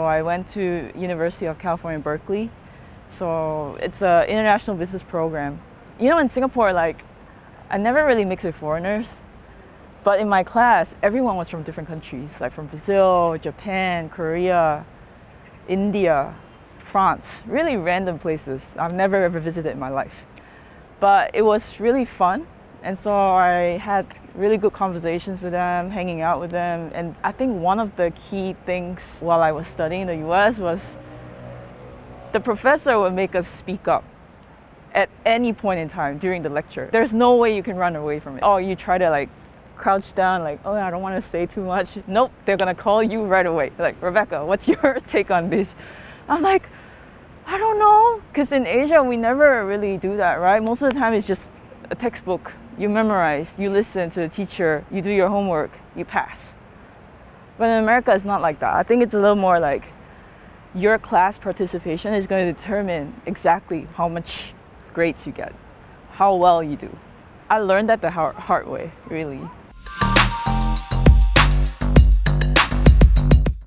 So I went to University of California, Berkeley. So it's an international business program. You know, in Singapore, like, I never really mixed with foreigners. But in my class, everyone was from different countries, like from Brazil, Japan, Korea, India, France, really random places I've never ever visited in my life. But it was really fun. And so I had really good conversations with them, hanging out with them. And I think one of the key things while I was studying in the US was the professor would make us speak up at any point in time during the lecture. There's no way you can run away from it. Oh, you try to like crouch down, like, oh, I don't want to say too much. Nope, they're going to call you right away. Like, Rebecca, what's your take on this? I'm like, I don't know. Because in Asia, we never really do that, right? Most of the time, it's just a textbook. You memorize, you listen to the teacher, you do your homework, you pass. But in America, it's not like that. I think it's a little more like your class participation is going to determine exactly how much grades you get, how well you do. I learned that the hard way, really.